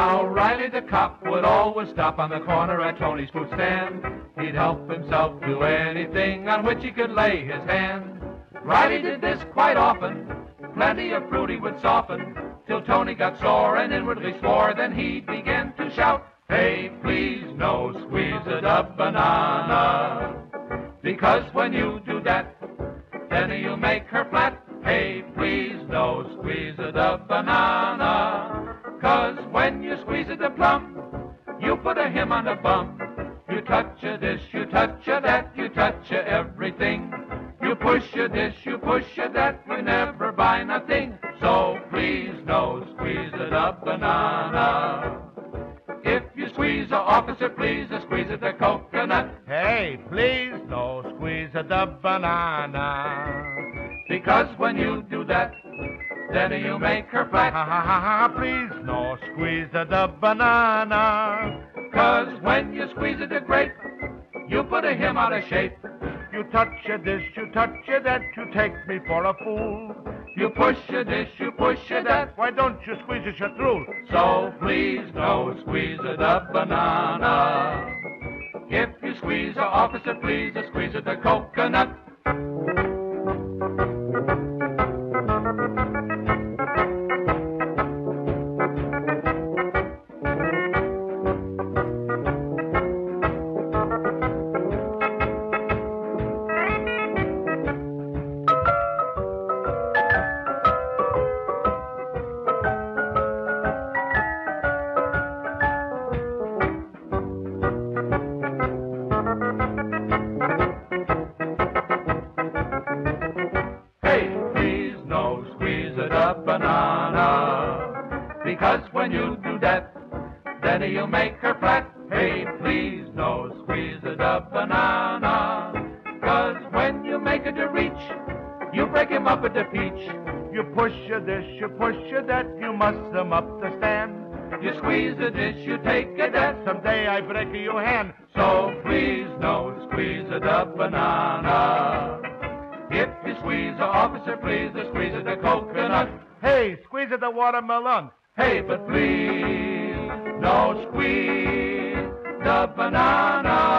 Now, Riley the cop would always stop on the corner at Tony's food stand. He'd help himself to anything on which he could lay his hand. Riley did this quite often. Plenty of fruit he would soften, till Tony got sore and inwardly swore. Then he began to shout, "Hey, please, no, squeeze it up, banana. Because when you do that, then you make her flat. Hey, please, no, squeeze it up, banana. 'Cause when you squeeze it a plum, you put a him on the bum. You touch a this, you touch a that, you touch a everything. You push a this, you push a that, you never buy nothing. So please, no, squeeze it up, banana. If you squeeze a officer, please, squeeze it a coconut. Hey, please, no, squeeze it a banana. Because when you do that, then you make her flat. Ha ha ha ha, please, no, squeeze it a banana. 'Cause when you squeeze it a grape, you put a him out of shape. You touch a this, you touch a that, you take me for a fool. You push a this, you push a that, why don't you squeeze it your through? So please, no, squeeze it a banana. If you squeeze a officer, please, squeeze it a coconut. Because when you do that, then you make her flat. Hey, please, no, squeeze it up, banana. 'Cause when you make it to reach, you break him up at the peach. You push a this, you push a that, you muss him up the stand. You squeeze a this, you take a that, someday I break your hand. So please, no, squeeze it up, banana. If you squeeze a officer, please, squeeze it a coconut. Hey, squeeze it a watermelon. Hey, but please, don't squeeze the banana.